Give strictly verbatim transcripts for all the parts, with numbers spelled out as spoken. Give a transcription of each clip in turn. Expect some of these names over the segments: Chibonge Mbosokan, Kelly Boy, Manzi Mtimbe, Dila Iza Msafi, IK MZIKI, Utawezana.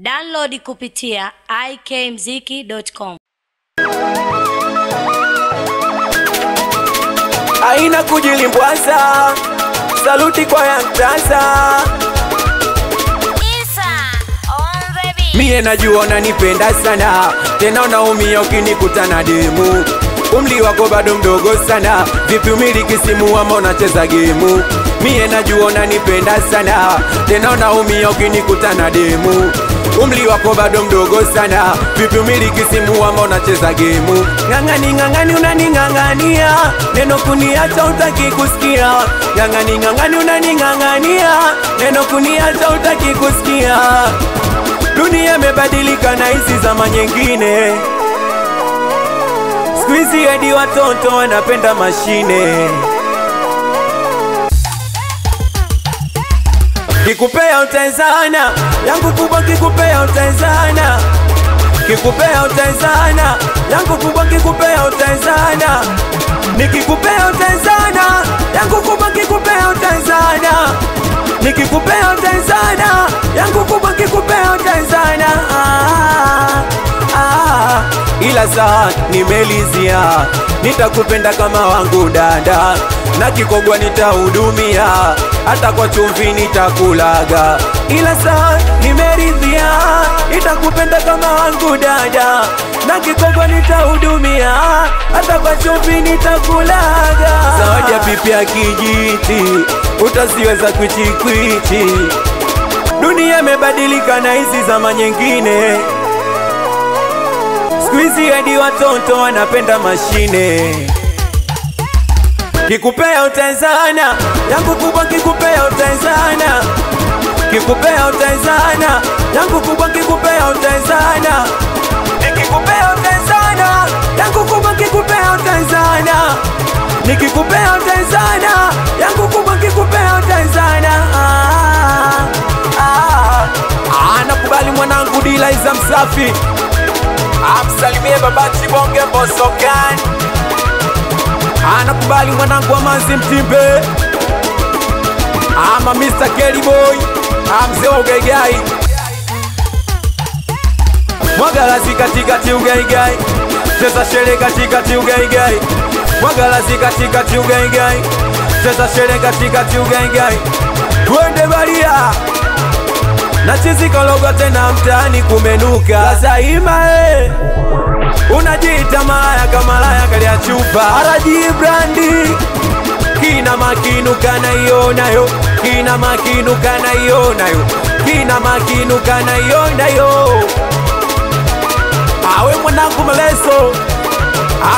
Download kupitia I K M ziki dot com. Aina kujilimbwaza, saluti kwa yantaza. Mie najua unanipenda sana, tena unaumia ukinikutana demu. Umri wako bado mdogo sana, vipi umiliki simu ama unacheza gemu? Mie najua unanipenda sana, tena unaumia ukinikutana demu. Umri wako bado mdogo sana, vipi umiliki simu ama unacheza gemu? Ngangani ngangani unaningangania, neno kuniacha hutaki kusikia. Ngangani ngangani unaningangania, neno kuniacha hutaki kusikia. Dunia imebadilika na hizi zama nyingine, squeezy hadi watoto wanapenda mashine. Kikupea utawezana, yangu kubwa kikupea utawezana. Kikupea utawezana, yangu kubwa kikupea utawezana. Nikikupea utawezana, yangu kubwa kikupea utawezana. Nikikupea utawezana, yangu kubwa kikupea utawezana. Ah, ah, ila saa nimelizia, nitakupenda kama wangu dada. Na kikogwa nitahudumia, hata kwa chumvi nitakulaga. Ila saa nimeridhia, nitakupenda kama wangu dada. Na kikogwa nitahudumia, hata kwa chumvi nitakulaga. Zawadi ya pipi ya kijiti, utaziweza kwichikwiti. Dunia imebadilika na hizi zama nyingine, squeezy hadi watoto wanapenda mashine. Kikupea utawezana, yangu kubwa kikupea utawezana. Kikupea utawezana, yangu kubwa kikupea utawezana. Nikikupea utawezana, yangu kubwa kikupea utawezana. Nikikupea utawezana, yangu kubwa kikupea utawezana. Ah, ah, ah, nakubali mwanangu Dila Iza Msafi. Amsalimie baba Chibonge Mbosokan. Anakubali mwanangu wa Manzi Mtimbe, ama mister Kelly Boy, amzee ugaigai. Mwagalasi katikati ugaigai, cheza shere katikati ugaigai. Mwagalasi katikati ugaigai, cheza shere katikati ugaigai. Twende baria, nachizika logo tena mtaani kumenuka. Laza imae, unajiita malaya kama laya kalia chupa. Araji brandi, kina makinu kana ionayo. Kina makinu kana ionayo. Kina makinu kana ionayo. Awe mwanangu Maleso,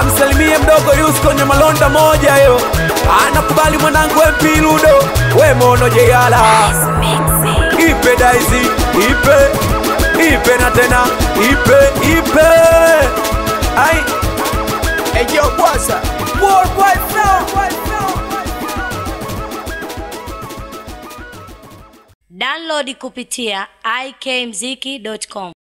amsalimie mdogo Yusko nye malonda moja yo. Anakubali mwanangu we Mpiludo, we mono jeyala. Ipe daizi, ipe, ipe na tena, ipe, ipe. Ai, eje obwasa, world wide now. Download kupitia I K mziki dot com.